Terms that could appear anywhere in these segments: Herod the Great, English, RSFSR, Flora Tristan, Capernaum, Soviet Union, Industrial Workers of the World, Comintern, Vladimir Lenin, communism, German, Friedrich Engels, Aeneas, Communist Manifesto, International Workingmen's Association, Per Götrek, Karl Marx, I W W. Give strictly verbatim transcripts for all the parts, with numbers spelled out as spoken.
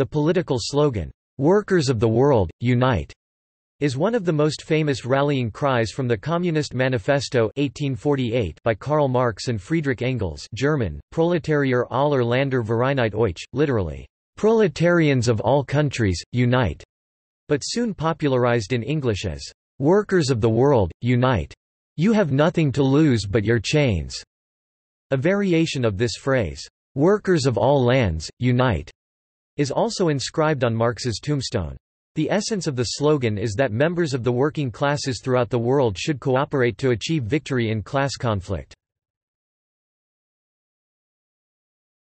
The political slogan, "Workers of the World, Unite," is one of the most famous rallying cries from the Communist Manifesto eighteen forty-eight by Karl Marx and Friedrich Engels, German, Proletarier aller Länder vereinigt euch, literally, "Proletarians of all countries, unite," but soon popularized in English as, "Workers of the world, unite. You have nothing to lose but your chains." A variation of this phrase, "Workers of all lands, unite," is also inscribed on Marx's tombstone. The essence of the slogan is that members of the working classes throughout the world should cooperate to achieve victory in class conflict.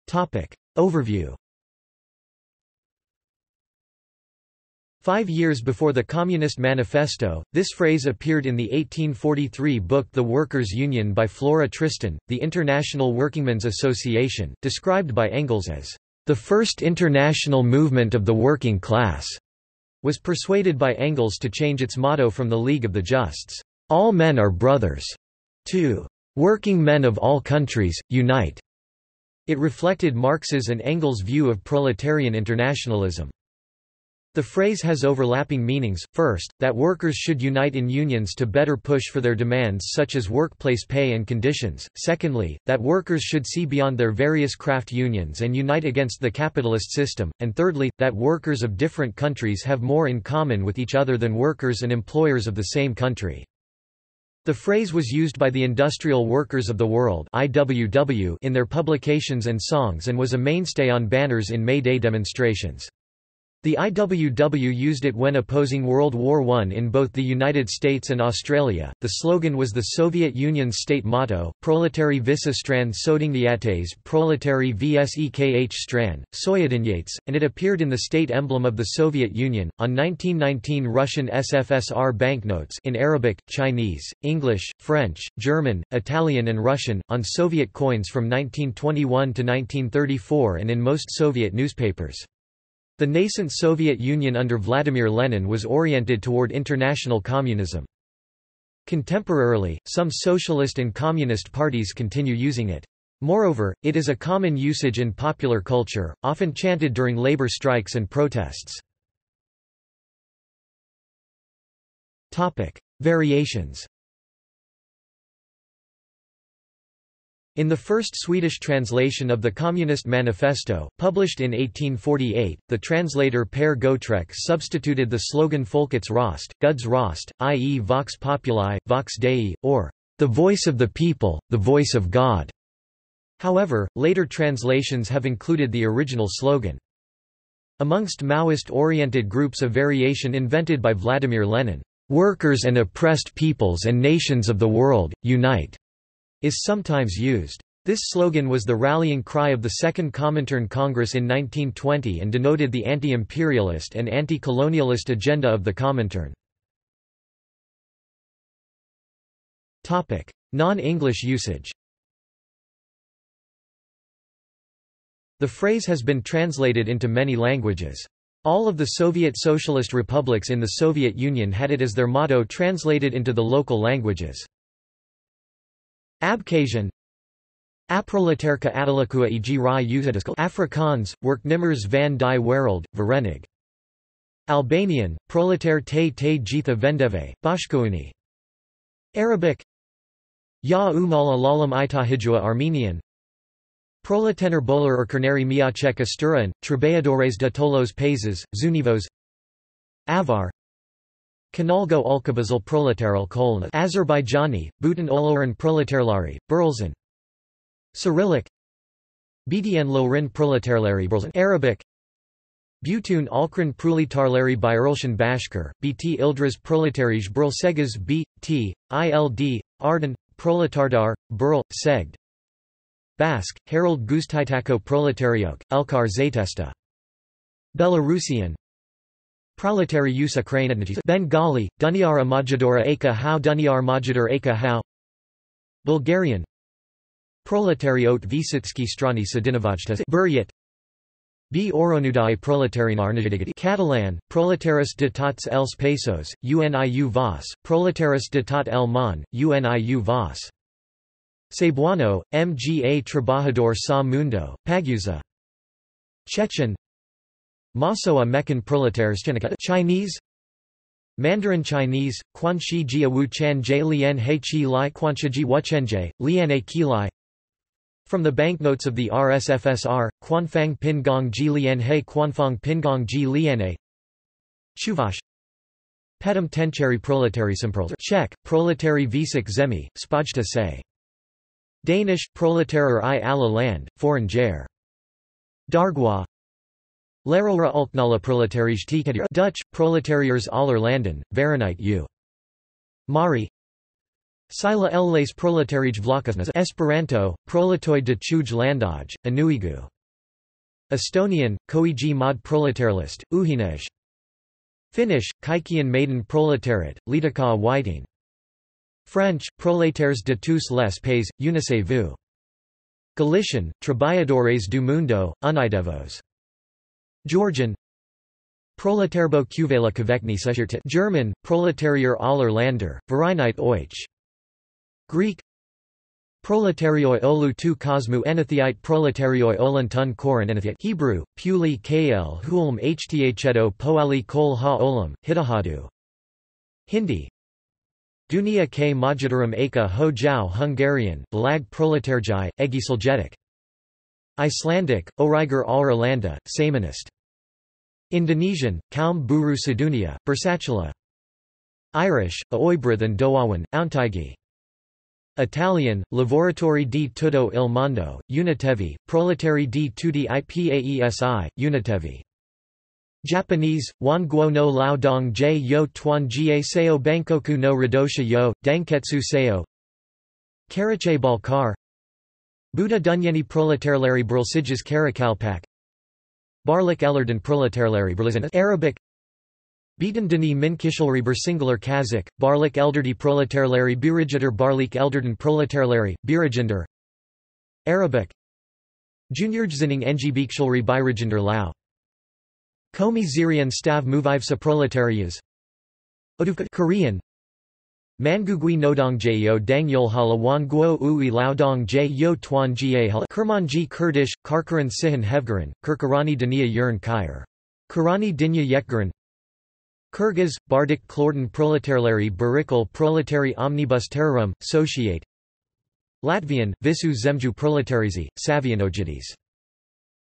Topic. Overview. Five years before the Communist Manifesto, this phrase appeared in the eighteen forty-three book The Workers' Union by Flora Tristan, the International Workingmen's Association, described by Engels as, "the first international movement of the working class," was persuaded by Engels to change its motto from the League of the Justs, "All men are brothers," to "Working men of all countries, unite." It reflected Marx's and Engels' view of proletarian internationalism. The phrase has overlapping meanings, first, that workers should unite in unions to better push for their demands such as workplace pay and conditions, secondly, that workers should see beyond their various craft unions and unite against the capitalist system, and thirdly, that workers of different countries have more in common with each other than workers and employers of the same country. The phrase was used by the Industrial Workers of the World (I W W) in their publications and songs and was a mainstay on banners in May Day demonstrations. The I W W used it when opposing World War One in both the United States and Australia. The slogan was the Soviet Union's state motto, "Proletari visa stran sodigniates, proletari vsekh stran, soyadinyates," and it appeared in the state emblem of the Soviet Union, on nineteen nineteen Russian S F S R banknotes in Arabic, Chinese, English, French, German, Italian and Russian, on Soviet coins from nineteen twenty-one to nineteen thirty-four and in most Soviet newspapers. The nascent Soviet Union under Vladimir Lenin was oriented toward international communism. Contemporarily, some socialist and communist parties continue using it. Moreover, it is a common usage in popular culture, often chanted during labor strikes and protests. Topic: Variations. In the first Swedish translation of the Communist Manifesto, published in eighteen forty-eight, the translator Per Götrek substituted the slogan Folkets röst, Guds röst, that is Vox Populi, Vox Dei, or "the voice of the people, the voice of God." However, later translations have included the original slogan. Amongst Maoist-oriented groups, a variation invented by Vladimir Lenin, "Workers and oppressed peoples and nations of the world, unite," is sometimes used. This slogan was the rallying cry of the Second Comintern Congress in nineteen twenty and denoted the anti-imperialist and anti-colonialist agenda of the Comintern. Topic: Non-English usage. The phrase has been translated into many languages. All of the Soviet socialist republics in the Soviet Union had it as their motto translated into the local languages. Abkhazian Aprolaterka Atalakua e g Rai Uzadiskal Afrikaans, Werknemers van die Wereld, Verenig. Albanian, Proletair te te Jitha Vendeve, Bashkouni. Arabic Ya Umala Lalam Itahijua Armenian Proletener Bolar Urkerneri Miacek Asturan, Trabajadores de Tolos Pazes, Zunivos Avar Kanalgo Ulkabazal Proletaral Kolna Azerbaijani, Bhutan Oloran Proletarlari, Burlzan Cyrillic Bdn Lorin Proletarlari Burlzan Arabic Butun Alkran Proletarlari Byrolshan Bashkir, Bt Ildras Proletarij Burl Segas Bt, Ild, Arden, Proletardar, Burl, Segd Basque, Harold Gustitako Proletariok, Elkar Zaytesta Belarusian Proletary Usa Ukrainian Bengali, Dunyara Majadora Aka How Dunyar Majador Aka How Bulgarian Proletariot Visitsky Strani Sedinovajtes Buryat B. Oronudai Proletarinar Najadigati Catalan, Proletaris de Tots els Pesos, Uniu Vos, Proletaris de Tot el Mon, Uniu Vos Cebuano, Mga Trabajador Sa Mundo, Pagusa Chechen Masowa Mekan Proletarstvenika Chinese Mandarin Chinese, Quanxi Jia Wu Chan Jie Lian He Qi Lai Quanxiji Wuchenjie, Lian A Qi Lai. From the banknotes of the R S F S R, Quanfang Pingong Ji Lian He Quanfang Pingong Ji Lian A. Chuvash Petum Tencheri Proletari Simprol Czech, Proletari Visik Zemi, Spajta Se. Danish, Proletarer I Alla Land, Foreign Jair. Dargwa Lerora Ulknala Proletarisch Tikadir Dutch, Proletariers aller Landen, Verenite U. Mari Sila el les Proletarisch Vlachosnes Esperanto, Proletoi de Chuj Landaj, Anuigu. Estonian, Koigi mod Proletarlist, Uhinej. Finnish, Kaikkian maiden Proletarit, Liitakaa Whiting. French, Proletaires de tous les pays, unissez vous. Galician, Trabalhadores do Mundo, Unidevos. Georgian Proletarbo Kuvela Kvekni Sushirte German, Proletarier aller Lander, Vereinite Oich. Greek Proletarioi olu tu kosmu enethiite Proletarioi olun tun koran enethiite Hebrew, Puli kl hulm htho poali kol ha olum, hitahadu. Hindi Dunia k majdarum aka ho jau Hungarian, blag proletarjai, egiselgetic. Icelandic, Origer Aura Landa, Samanist. Indonesian, Kaum Buru Sedunia, Bersacula. Irish, Aoibrith and Doawan, Auntaigi. Italian, Laboratory di Tutto il Mondo, Unitevi, Proletari di Tutti I Paesi, Unitevi. Japanese, Wanguo no Lao Dong J Yo Tuan Jie Seo Bankoku no Radosha Yo, Danketsu Seo. Karache Balkar Buddha Dunyeni Proletarlari Berlsijas Karakalpak Barlik Elerdan Proletarlari Berlizan Arabic Beaton Dini Minkishalri Bersingular Kazakh, Barlik Elderdi Proletarlari Birijader Barlik Elderdan Proletarlari, Birijander Arabic Juniorjzining Ngbikshalri Birijander Lao Komi Zirian Stav Muvivsa Proletarias Korean Mangugui Nodong Jyo Dang Yolhala Wanguo Ui Laodong Jyo Tuan Jiehala Kurmanji Kurdish, Karkaran Sihan Hevgaran, Kirkarani Dania Yurn Kyer. Karani Dinya Yekgaran Kyrgyz, Bardik Klordan Proletarlari Barikal Proletari Omnibus Terrorum, Sociate Latvian, Visu Zemju Proletarizi, Savianojidis.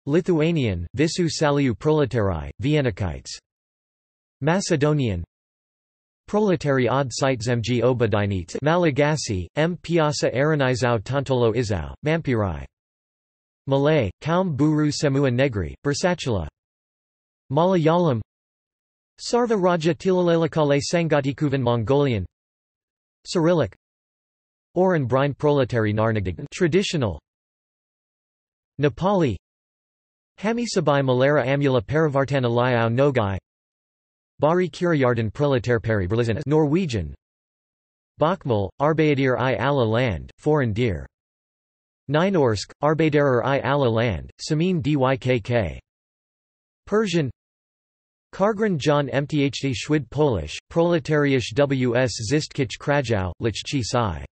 Lithuanian, Visu Saliu Proletarii, Viennikites. Macedonian Proletari od Sitemgi Obadinites Malagasy, M. Piasa Aranizau Tontolo Izau, Mampirai. Malay, Kaum Buru Semua Negri, Bersacula. Malayalam Sarva Raja Tilalelakale Sangatikuvan Mongolian Cyrillic Oran Brine Proletari Narnagdignan Traditional Nepali Hami Sabai Malera Amula Paravartana Liao Nogai Bari Kiriyarden Proletar Peri Berlizan Norwegian Bokmal, Arbeider I Alla Land, Foreign Deer Nynorsk, Arbeiderer I Alla Land, Samin Dykk Persian Kargran John Mthd Schwid Polish, Proletariusz W S Zistkich Krajow, Lichchi Sai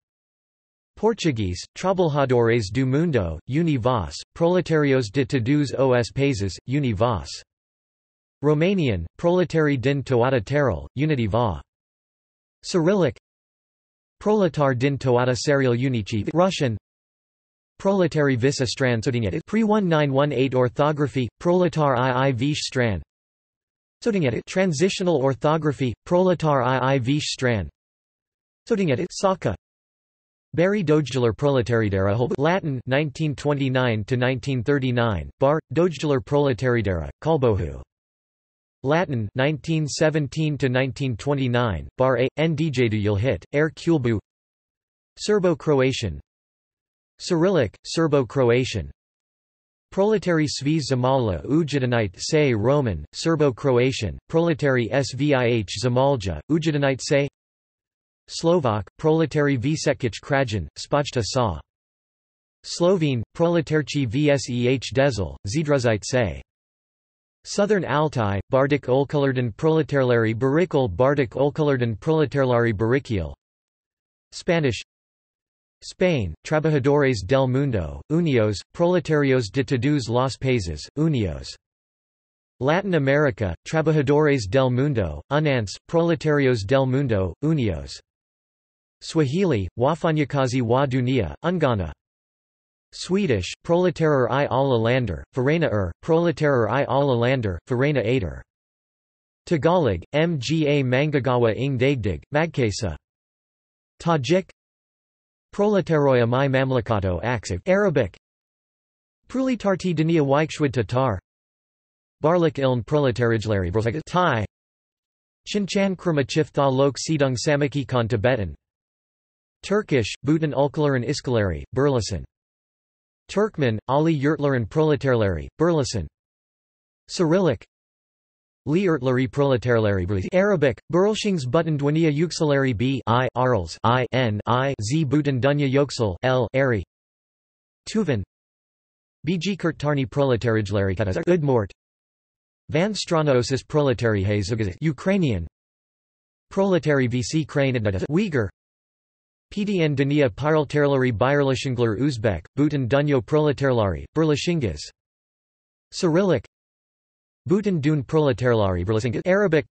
Portuguese, Trabalhadores do Mundo, Uni Vos, Proletarios de Todos os Países, Uni Vos Romanian, Proletari din toada teril, unity va. Cyrillic Proletar din toada serial unici Russian Proletari vis estran sodinget pre nineteen eighteen orthography, Proletar I I vish stran Sodinget transitional orthography, Proletar I I vish stran Sodinget Saka Barry Dojdeler Proletaridera Latin nineteen twenty-nine to nineteen thirty-nine, Bar, Dojdeler Proletaridera, Kalbohu Latin nineteen seventeen to nineteen twenty-nine, Bar A, N D J du Yilhit, Air Kulbu Serbo-Croatian Cyrillic, Serbo-Croatian Proletari Svi Zamala Ujedinite Se Roman, Serbo-Croatian, Proletari Svih Zamalja, Ujedinite Se Slovak, Proletari Vsekic Krajan, Spajta Sa Slovene, Proletarci Vseh Dezel, Zdruzite Se Southern Altai, Bardik Olkulardan Proletarlari Barikal Bardik Olkulardan Proletarlari Barikial Spanish Spain, Trabajadores del Mundo, Unios, Proletarios de Todos los Países, Unios Latin America, Trabajadores del Mundo, UNANS, Proletarios del Mundo, Unios. Swahili, Wafanyakazi wa Dunia, Ungana. Swedish, Proletarer I alla lander, Farena er, Proletarer I alla lander, Farena ader. Tagalog, Mga Manggagawa ng Daigdig, Magkasa. Tajik, Proletaroya my Mamlakato Aksib. Arabic, Proletarti Dania Wikshwid Tatar. Barlik iln Proletarigilari Vrozak. Thai, Chinchan Kramachiv Tha Lok Sidung Samaki Khan Tibetan. Turkish, Bhutan Ulkalaran Iskalari, Burleson. Turkmen, Ali Yurtlaran Proletarlari, Burleson. Cyrillic, Li Ertlari Proletarlari Bruz. Arabic, Burlshings Button Dwania Yuksalari B. I. Arles I. N. I. Z. Bhutan Dunya Yoksal L. Ari. Tuvan, B G Kurtarni Proletarigilari Katas. Udmort, Van Stranosis Proletari Hazugazit. Ukrainian, Proletari V C Crane Adnatas. Uyghur, P D N Dania Pyroterlari Byrlishingler Uzbek, Bhutan Dunyo Proletarlari, Burlishingas. Cyrillic, Bhutan Dun Proletarlari Burlishingas. Arabic,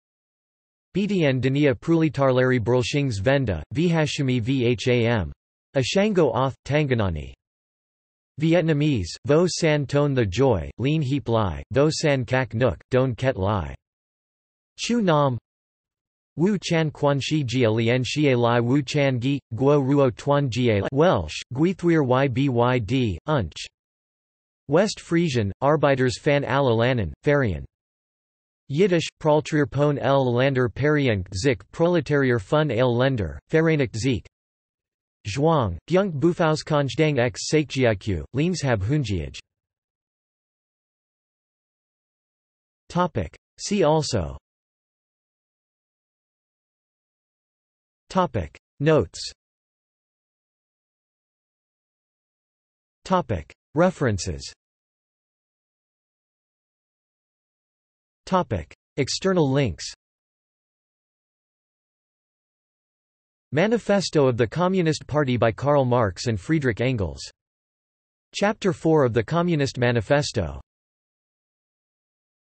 B D N Dania Proletarlari Burlshings Venda, Vhashimi Vham. Ashango Oth, Tanganani. Vietnamese, Vo San Ton the Joy, Lean Heap Lai, Vo San Kak Nuk, Don Ket Lai. Chu Nam, Wu Chan Quan Shi Gia Lien Shie Lai Wu Chan Gi, Guo Ruo Tuan Gia Lai. Welsh, Gwythwyr Ybyd, Unch. West Frisian, Arbeiders Fan Alla Lannen, Farian. Yiddish, Praltrier Pon El Lander Perienkt Zik Proletarier Fun Ale Lender, Ferenigt Zik. Zhuang, Gyunk Bufauskanjdang X Sakjiaku, Leanshab Hunjiaj. See also Topic Notes Topic References Topic External links Manifesto of the Communist Party by Karl Marx and Friedrich Engels. Chapter four of the Communist Manifesto.